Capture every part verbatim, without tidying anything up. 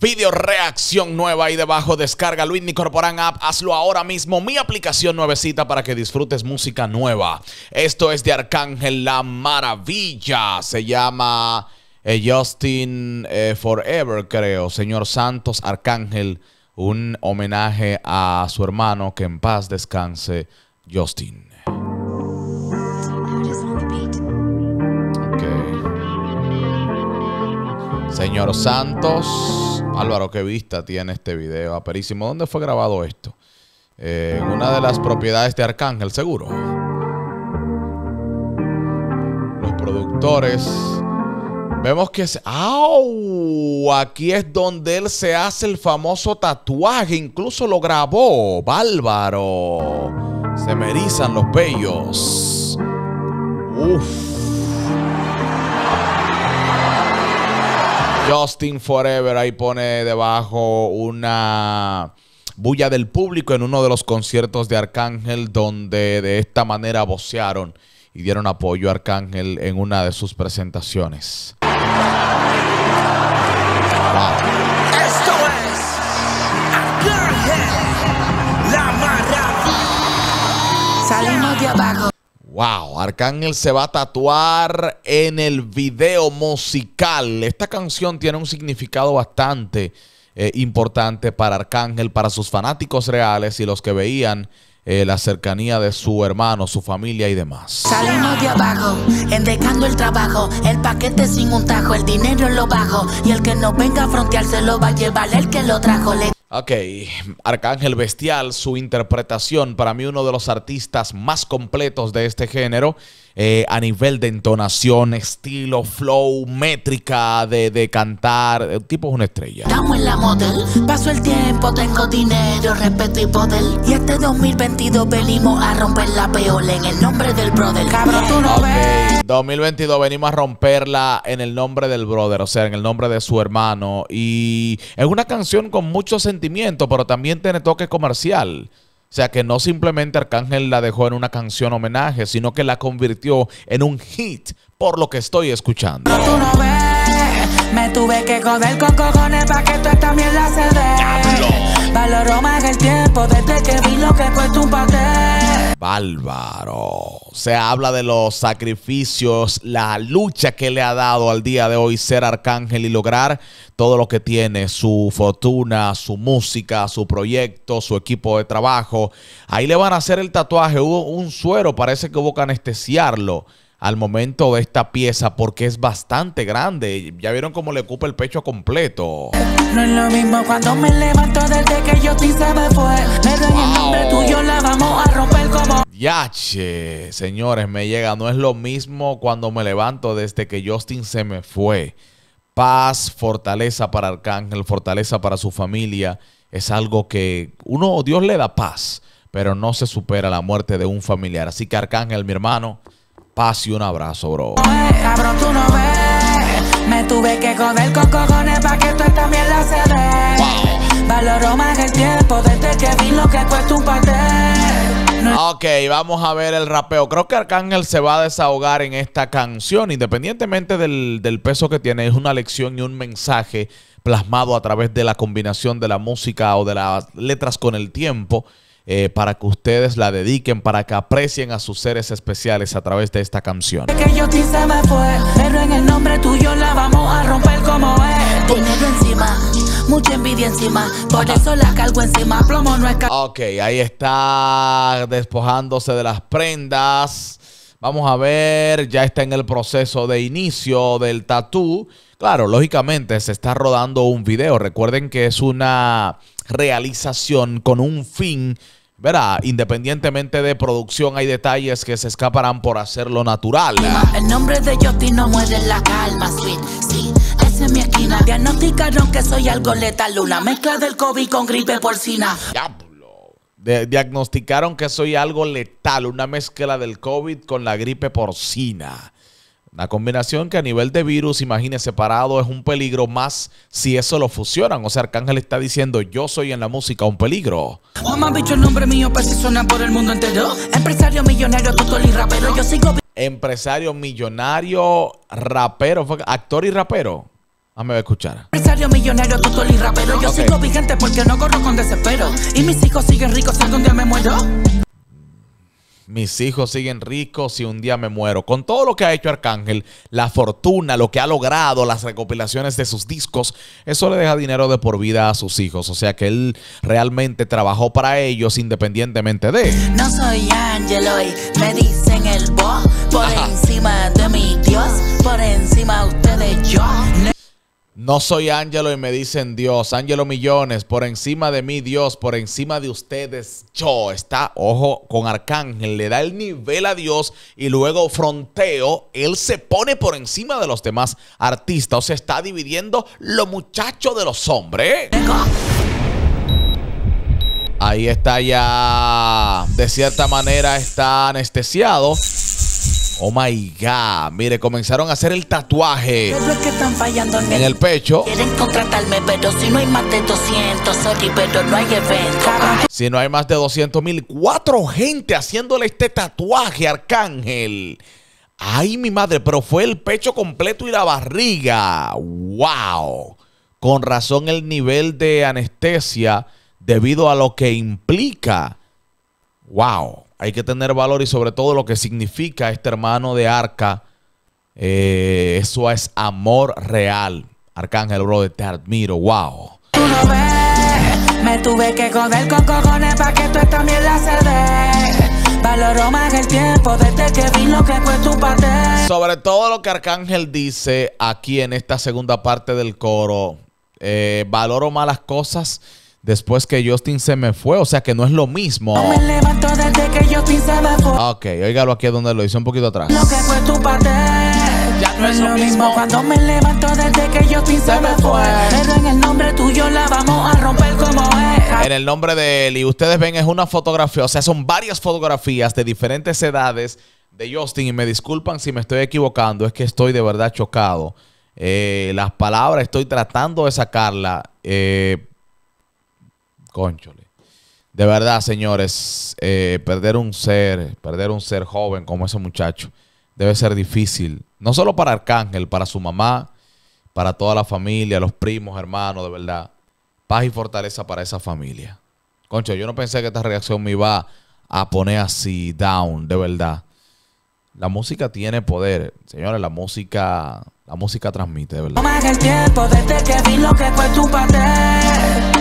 Video reacción nueva ahí debajo. Descarga Luinny Corporan app. Hazlo ahora mismo. Mi aplicación nuevecita para que disfrutes música nueva. Esto es de Arcángel, La Maravilla. Se llama eh, Justin eh, Forever, creo. señor Santos, Arcángel. Un homenaje a su hermano. Que en paz descanse, Justin. señor Santos, Álvaro, qué vista tiene este video, aperísimo. ¿Dónde fue grabado esto? Eh, en una de las propiedades de Arcángel, seguro. Los productores. Vemos que... Se... ¡Au! Aquí es donde él se hace el famoso tatuaje. Incluso lo grabó. ¡Bárbaro! Se me erizan los vellos. ¡Uf! Justin Forever, ahí pone debajo una bulla del público en uno de los conciertos de Arcángel, donde de esta manera vocearon y dieron apoyo a Arcángel en una de sus presentaciones. Wow. Esto es Arcángel, La Maravilla. Salimos de abajo. Wow, Arcángel se va a tatuar en el video musical. Esta canción tiene un significado bastante eh, importante para Arcángel, para sus fanáticos reales y los que veían eh, la cercanía de su hermano, su familia y demás. Salimos de abajo, endecando el trabajo, el paquete sin un tajo, el dinero en lo bajo, y el que no venga a frontearse lo va a llevar el que lo trajo. Le Ok, Arcángel bestial, su interpretación, para mí uno de los artistas más completos de este género, eh, a nivel de entonación, estilo, flow, métrica de, de cantar, el tipo es una estrella. Estamos en la model, paso el tiempo, tengo dinero, respeto y poder, y este dos mil veintidós venimos a romper la peola en el nombre del brother, cabrón, tú no ves. dos mil veintidós venimos a romperla en el nombre del brother, o sea, en el nombre de su hermano, y es una canción con mucho sentido, pero también tiene toque comercial. O sea que no simplemente Arcángel la dejó en una canción homenaje, sino que la convirtió en un hit, por lo que estoy escuchando. Tú no ves, me tuve que joder con cojones para que tú también la se dé. Valoró más el tiempo desde que vi lo que cuesta un paté. Bárbaro. Se habla de los sacrificios, la lucha que le ha dado al día de hoy ser Arcángel y lograr todo lo que tiene, su fortuna, su música, su proyecto, su equipo de trabajo. Ahí le van a hacer el tatuaje, hubo un suero, parece que hubo que anestesiarlo al momento de esta pieza porque es bastante grande. Ya vieron cómo le ocupa el pecho completo. No es lo mismo cuando me levanto desde que yo se me fue. Me doy el nombre tuyo, la vamos a romper como... Yache, señores, me llega. No es lo mismo cuando me levanto desde que Justin se me fue. Paz, fortaleza para Arcángel, fortaleza para su familia. Es algo que uno, Dios le da paz, pero no se supera la muerte de un familiar. Así que Arcángel, mi hermano, paz y un abrazo, bro. Cabrón, tú no ves. Me tuve que joder con cojones para que tú también la se dé. Valoró más el tiempo desde que vi lo que cuesta un paté. Ok, vamos a ver el rapeo. Creo que Arcángel se va a desahogar en esta canción, independientemente del, del peso que tiene. Es una lección y un mensaje plasmado a través de la combinación de la música o de las letras con el tiempo, eh, para que ustedes la dediquen, para que aprecien a sus seres especiales a través de esta canción. Que yo sí se me fue, pero en el nombre tuyo la vamos a romper como es. Dinero encima, mucha envidia encima, por eso la cargo encima, plomo no es... Ok, ahí está despojándose de las prendas. Vamos a ver, ya está en el proceso de inicio del tatú. Claro, lógicamente se está rodando un video. Recuerden que es una realización con un fin, verá, independientemente de producción, hay detalles que se escaparán por hacerlo natural. El nombre de Justin no muere en la calma, sweet, sí, esa es mi esquina. Diagnosticaron que soy algo letal, una mezcla del COVID con gripe porcina. Diablo. De diagnosticaron que soy algo letal, una mezcla del COVID con la gripe porcina. Una combinación que a nivel de virus, imagínense, separado es un peligro más si eso lo fusionan. O sea, Arcángel está diciendo, yo soy en la música un peligro. Oh, me han dicho el nombre mío, pues si suena por el mundo entero. Empresario, millonario, tutor y rapero, yo sigo... Empresario, millonario, rapero, actor y rapero. Vamos a escuchar. Empresario millonario, tutor y rapero. Yo okay. sigo vigente porque no corro con desespero. Y mis hijos siguen ricos si un día me muero. Mis hijos siguen ricos si un día me muero. Con todo lo que ha hecho Arcángel, la fortuna, lo que ha logrado, las recopilaciones de sus discos, eso le deja dinero de por vida a sus hijos. O sea que él realmente trabajó para ellos independientemente de... No soy ángel hoy, me dicen el boss. Por Ajá. encima de mi Dios, por encima de ustedes yo. No soy Ángelo y me dicen Dios, Ángelo Millones, por encima de mí Dios, por encima de ustedes yo. Está, ojo, con Arcángel, le da el nivel a Dios y luego fronteo, él se pone por encima de los demás artistas, o sea, está dividiendo los muchachos de los hombres. Ahí está ya, de cierta manera está anestesiado. Oh my God, mire, comenzaron a hacer el tatuaje pero es que están fallando en, en el pecho. Quieren contratarme, pero si no hay más de doscientos, sorry, pero no hay evento. Si no hay más de doscientos mil, cuatro gente haciéndole este tatuaje, Arcángel. Ay, mi madre, pero fue el pecho completo y la barriga. Wow. Con razón el nivel de anestesia debido a lo que implica. Wow. Hay que tener valor y sobre todo lo que significa este hermano de Arca. Eh, eso es amor real. Arcángel, brother, te admiro. Wow. Tú no ves, me tuve que comer con cojones para que tú esta mierda se dé. Valoro más el tiempo desde que vi lo que fue tu parte. Sobre todo lo que Arcángel dice aquí en esta segunda parte del coro. Eh, valoro más las cosas después que Justin se me fue, o sea que no es lo mismo. No me levanto desde que Justin se me fue. Ok, óigalo aquí donde lo hice un poquito atrás. Lo que fue tu parte, ya no es lo mismo. Cuando me levanto desde que Justin se me fue. Pero en el nombre tuyo la vamos a romper como es. En el nombre de él, y ustedes ven es una fotografía, o sea son varias fotografías de diferentes edades de Justin. Y me disculpan si me estoy equivocando, es que estoy de verdad chocado. Eh, las palabras estoy tratando de sacarla. Eh... Cónchole. De verdad, señores, eh, perder un ser, perder un ser joven como ese muchacho, debe ser difícil. No solo para Arcángel, para su mamá, para toda la familia, los primos, hermanos, de verdad. Paz y fortaleza para esa familia. Concho, yo no pensé que esta reacción me iba a poner así, down, de verdad. La música tiene poder, señores, la música, la música transmite, de verdad. Toma el tiempo desde que vi lo que fue tu parte.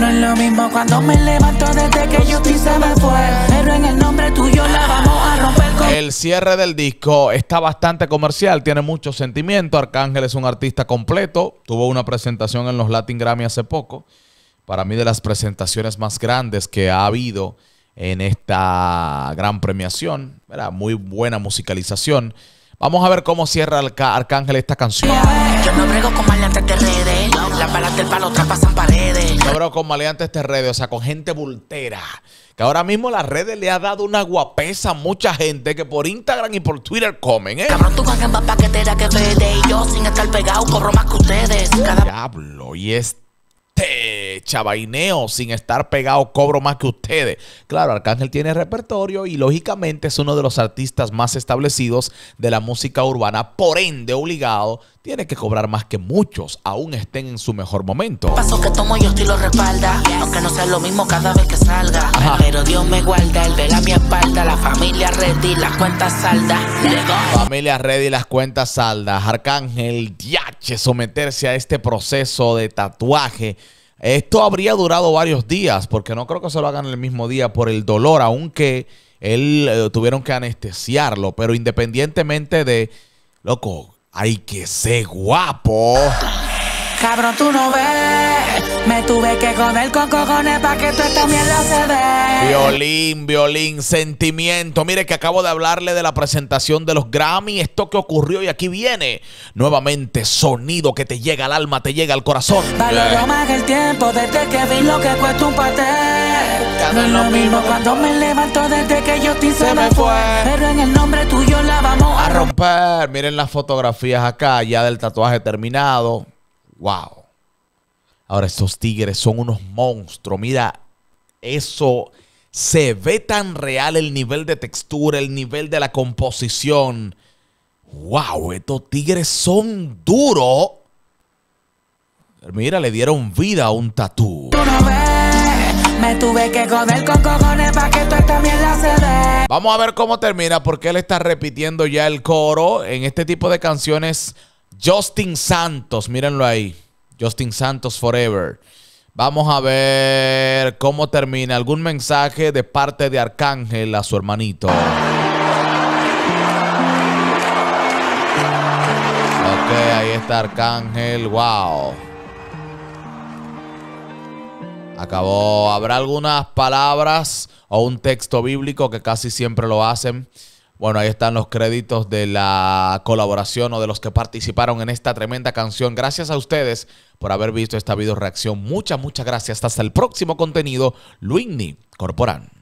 No es lo mismo cuando me levanto desde que Justin se me fue, pero en el nombre tuyo la vamos a romper con... El cierre del disco está bastante comercial, tiene mucho sentimiento. Arcángel es un artista completo, tuvo una presentación en los Latin Grammy hace poco. Para mí de las presentaciones más grandes que ha habido en esta gran premiación, ¿verdad? Muy buena musicalización. Vamos a ver cómo cierra Arca Arcángel esta canción. Yo no brego con maleantes de redes, las balas del palo traspasan paredes. Yo brego con maleantes de redes, o sea, con gente bultera. Que ahora mismo las redes le ha dado una guapesa a mucha gente que por Instagram y por Twitter comen, ¿eh? Cabrón, tú ganas más paquetera que verde y yo sin estar pegado corro más que ustedes. Cada... Diablo, y es... Te chavaineo sin estar pegado, cobro más que ustedes. Claro, Arcángel tiene repertorio y lógicamente es uno de los artistas más establecidos de la música urbana. Por ende, obligado, tiene que cobrar más que muchos, aún estén en su mejor momento. Paso que tomo yo estilo respalda, aunque no sea lo mismo cada vez que salga. Ajá. Pero Dios me guarda, él vela mi espalda, la familia ready, las cuentas saldas. Familia ready, las cuentas saldas. Arcángel, diache, someterse a este proceso de tatuaje. Esto habría durado varios días, porque no creo que se lo hagan el mismo día por el dolor, aunque él eh, tuvieron que anestesiarlo. Pero independientemente de, loco, hay que ser guapo. Cabrón, tú no ves, me tuve que comer con cojones para que tú esta mierda se dé. Violín, violín, sentimiento. Mire que acabo de hablarle de la presentación de los Grammy, esto que ocurrió y aquí viene nuevamente sonido que te llega al alma, te llega al corazón. Valoro más el tiempo desde que vi lo que cuesta un pastel. No es lo mismo cuando me levanto desde que Justin se me fue, pero en el nombre tuyo la vamos a romper. Miren las fotografías acá ya del tatuaje terminado. Wow. Ahora estos tigres son unos monstruos. Mira, eso se ve tan real, el nivel de textura, el nivel de la composición. Wow, estos tigres son duros. Mira, le dieron vida a un tatú. Tú no ves, me tuve que joder con cojones para que tú también la se ve. Vamos a ver cómo termina, porque él está repitiendo ya el coro en este tipo de canciones. Justin Santos, mírenlo ahí. Justin Santos Forever. Vamos a ver cómo termina. Algún mensaje de parte de Arcángel a su hermanito. Ok, ahí está Arcángel. Wow. Acabó. Habrá algunas palabras o un texto bíblico que casi siempre lo hacen. Bueno, ahí están los créditos de la colaboración o de los que participaron en esta tremenda canción. Gracias a ustedes por haber visto esta video reacción. Muchas, muchas gracias. Hasta el próximo contenido. Luinny Corporan.